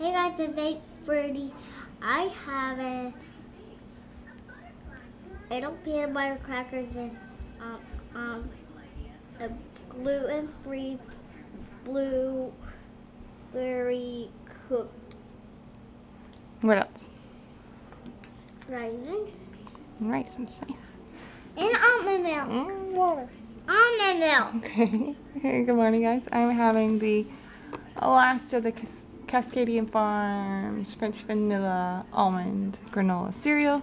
Hey guys, it's 8:30. I have a little peanut butter crackers and a gluten-free blueberry cookie. What else? Raisins. Raisins, nice. And almond milk. And water. Almond milk. Okay. Hey, good morning, guys. I'm having the last of the Cascadian Farms French Vanilla Almond Granola Cereal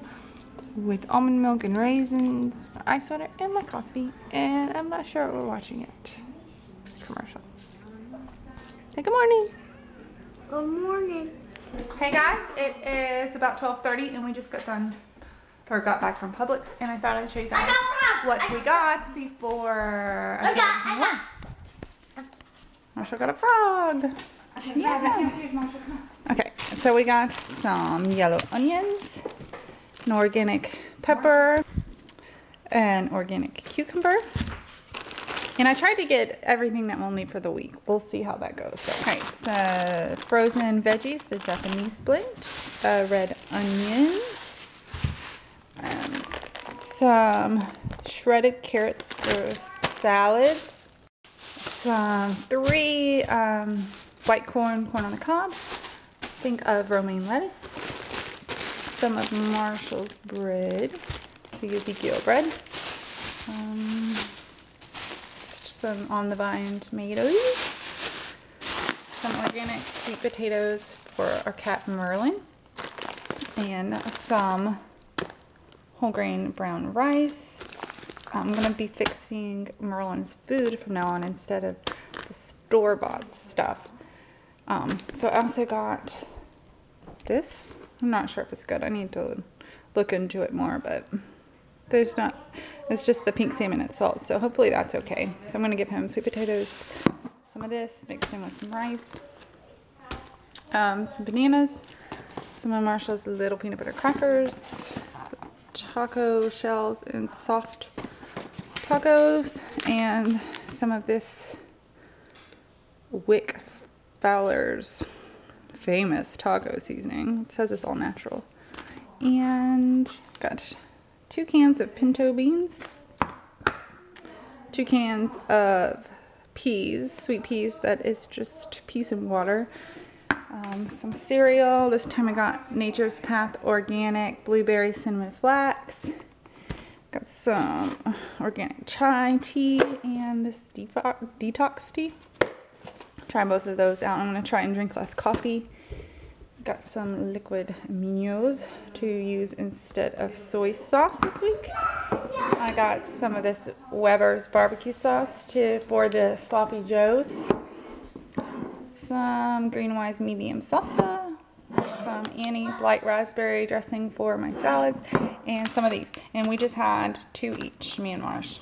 with almond milk and raisins, ice water, and my coffee. And I'm not sure we're watching it. Commercial. Hey, good morning. Good morning. Hey guys, it is about 12:30 and we just got back from Publix, and I thought I'd show you guys what we got before. Marshall got a frog. Yeah. Okay, so we got some yellow onions, an organic pepper, an organic cucumber, and I tried to get everything that we'll need for the week. We'll see how that goes. Alright, so frozen veggies, the Japanese blend, a red onion, some shredded carrots for salads, some three white corn on the cob, think of romaine lettuce, some of Marshall's bread, the Ezekiel bread, some on the vine tomatoes, some organic sweet potatoes for our cat Merlin, and some whole grain brown rice. I'm going to be fixing Merlin's food from now on instead of the store-bought stuff. So I also got this. I'm not sure if it's good. I need to look into it more, but there's not, it's just the pink salmon and salt. So hopefully that's okay. So I'm going to give him sweet potatoes, some of this mixed in with some rice, some bananas, some of Marshall's little peanut butter crackers, taco shells and soft tacos, and some of this wick Fowler's famous taco seasoning. It says it's all natural. And got 2 cans of pinto beans, 2 cans of peas, sweet peas, that is just peas and water, some cereal. This time I got Nature's Path organic blueberry cinnamon flax, got some organic chai tea, and this detox tea. Try both of those out. I'm going to try and drink less coffee. Got some liquid aminos to use instead of soy sauce this week. I got some of this Weber's barbecue sauce for the sloppy joes. Some Greenwise medium salsa. Some Annie's light raspberry dressing for my salads. And some of these. And we just had 2 each, me and Marsh.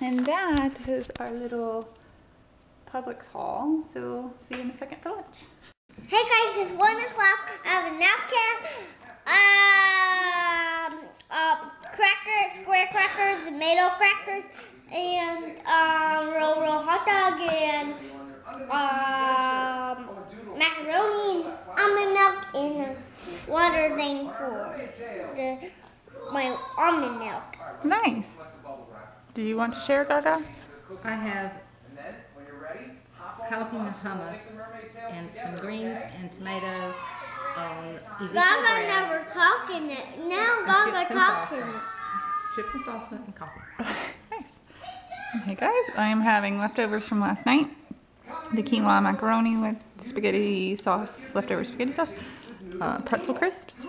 And that is our little Publix haul, so see you in a second for lunch. Hey guys, it's 1 o'clock. I have a napkin, crackers, square crackers, tomato crackers, and roll hot dog, and macaroni, and almond milk, and a water thing for my almond milk. Nice. Do you want to share, Gaga? I have jalapeno hummus and some greens and tomato. Gaga never talking it. Now Gaga talking it. Chips and salsa and coffee. Nice. Hey guys, I am having leftovers from last night. The quinoa macaroni with spaghetti sauce, leftover spaghetti sauce, pretzel crisps,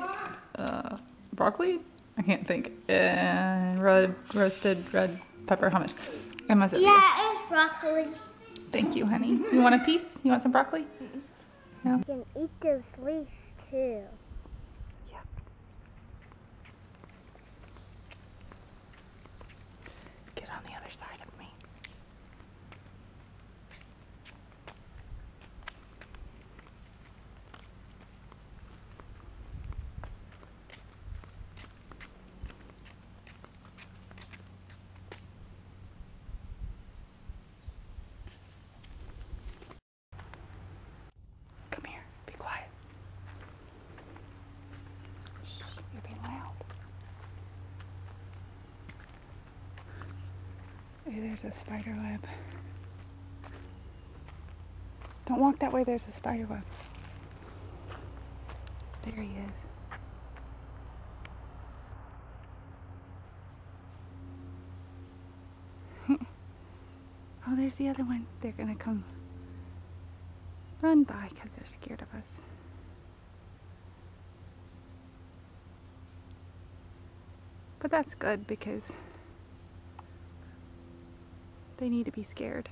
broccoli, I can't think, and roasted red pepper hummus. And yeah, it's broccoli. Thank you, honey. You want a piece? You want some broccoli? Mm-mm. No. You can eat those leaves too. Yep. Get on the other side of me. Come here, be quiet. Ooh, there's a spider web. Don't walk that way, there's a spider web. There he is. Oh, there's the other one. They're gonna come run by because they're scared of us. But that's good because they need to be scared.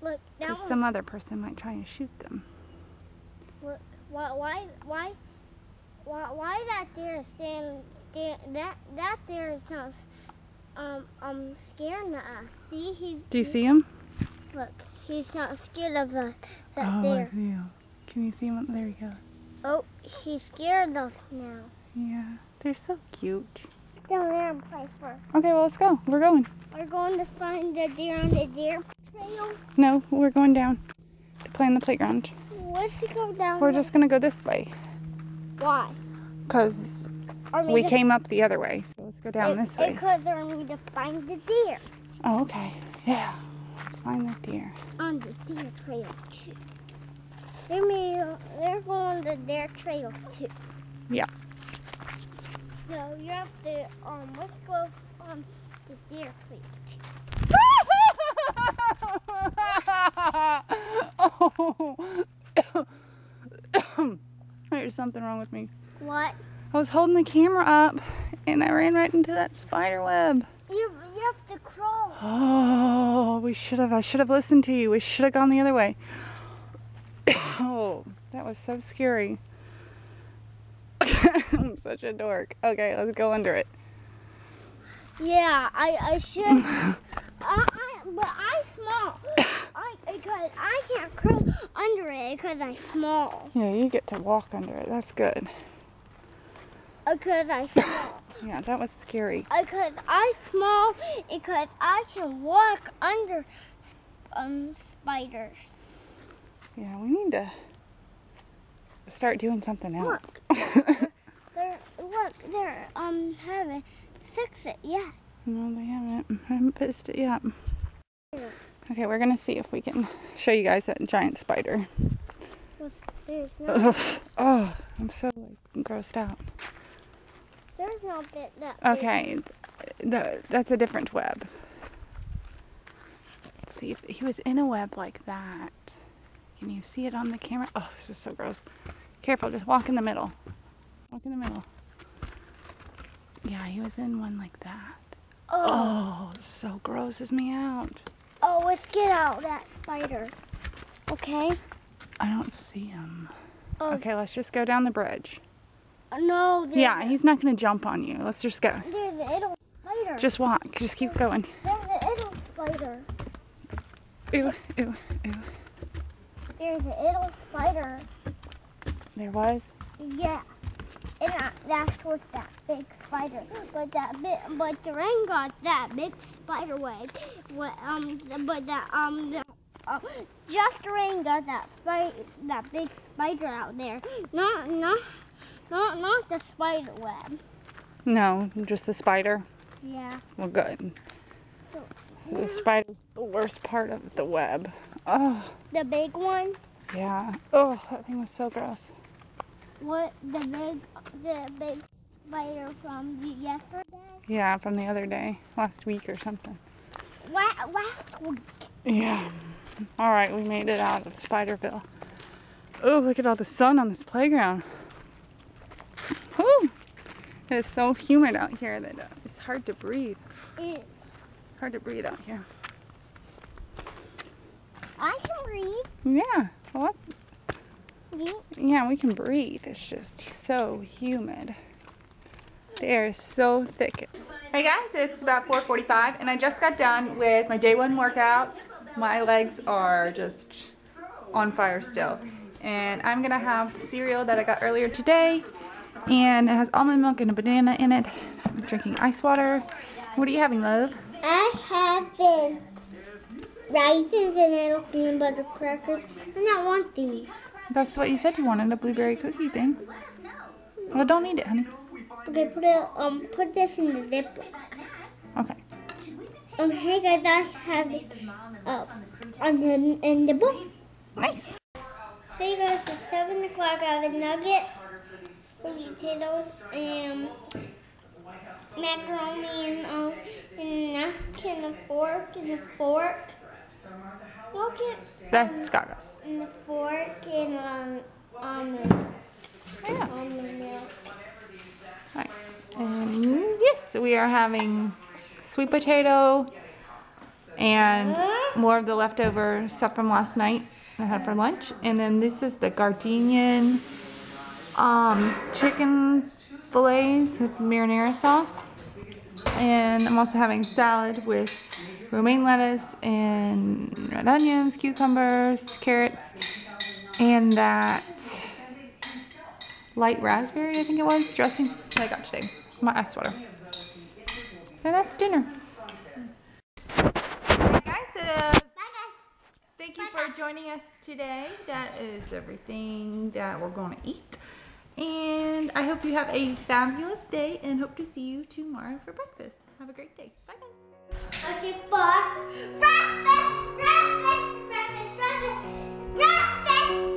Look, now some other person might try and shoot them. Look, why that deer is that deer is not scared of us. See, he's. Do you see him? Look, he's not scared of us. That deer. I see him. Can you see him? There we go. Oh, he's scared of us now. Yeah, they're so cute. Down there and play for. Okay, well let's go. We're going. We're going to find the deer on the deer trail. No, we're going down to play on the playground. Let's go down. We're just gonna go this way. Why? Because we came up the other way, so let's go down this way. Because we're going to find the deer. Oh, okay. Yeah. Let's find the deer. On the deer trail too. They're going on the deer trail too. Yeah. So you have to, let's go on the deer creek. Oh. There's something wrong with me. What? I was holding the camera up and I ran right into that spider web. You have to crawl. Oh, I should have listened to you. We should have gone the other way. Oh, that was so scary. I'm such a dork. Okay, let's go under it. Yeah, I should. But I'm small. Because I can't crawl under it because I'm small. Yeah, you get to walk under it. That's good. Because I'm small. Yeah, that was scary. Because I'm small. Because I can walk under spiders. Yeah, we need to start doing something else. Look, they're haven't fixed it yet. No, they haven't. I haven't pissed it yet. Okay, we're gonna see if we can show you guys that giant spider. There's no. Oh, I'm so grossed out. There's no bit that. Okay, that's a different web. Let's see if he was in a web like that. Can you see it on the camera? Oh, this is so gross. Careful, just walk in the middle. Walk in the middle. Yeah, he was in one like that. Oh, so grosses me out. Oh, let's get out that spider. Okay. I don't see him. Oh. Okay, let's just go down the bridge. No. Yeah, he's not going to jump on you. Let's just go. There's a little spider. Just walk. Just keep going. There's a little spider. Ew, ew, ew. There's a little spider. There was? Yeah. And that's what that big spider. But the rain got that big spider web. Just the rain got that big spider out there. Not the spider web. No, just the spider. Yeah. Well, good. So, yeah. The spider's the worst part of the web. Oh. The big one? Yeah. Oh, that thing was so gross. What, the big spider from yesterday? Yeah, from the other day. Last week or something. Last week? Yeah. Alright, we made it out of Spiderville. Oh, look at all the sun on this playground. Whew. It is so humid out here that it's hard to breathe. It's hard to breathe out here. I can breathe. Yeah. Well, yeah, we can breathe. It's just so humid. The air is so thick. Hey guys, it's about 4:45 and I just got done with my day one workout. My legs are just on fire still. And I'm going to have the cereal that I got earlier today. And it has almond milk and a banana in it. I'm drinking ice water. What are you having, love? I have this. Raisins and little peanut butter crackers. I'm not wanting it. That's what you said you wanted, a blueberry cookie thing. Well, don't eat it, honey. Okay, put this in the Ziploc. Okay. Hey guys, I have in the book. Nice. Hey guys, it's 7 o'clock. I have a nugget, potatoes, and macaroni, and a napkin, a fork, and a fork. That's got us. And a fork and almond. Yeah. Almond milk. Right. Yes, we are having sweet potato and more of the leftover stuff from last night I had for lunch. And then this is the Cascadian chicken fillets with marinara sauce. And I'm also having salad with romaine lettuce and red onions, cucumbers, carrots, and that light raspberry, I think it was, dressing that I got today. My eye sweater. And that's dinner. Hey guys, thank you for joining us today. That is everything that we're going to eat. And I hope you have a fabulous day and hope to see you tomorrow for breakfast. Have a great day. Bye guys. Okay, for breakfast.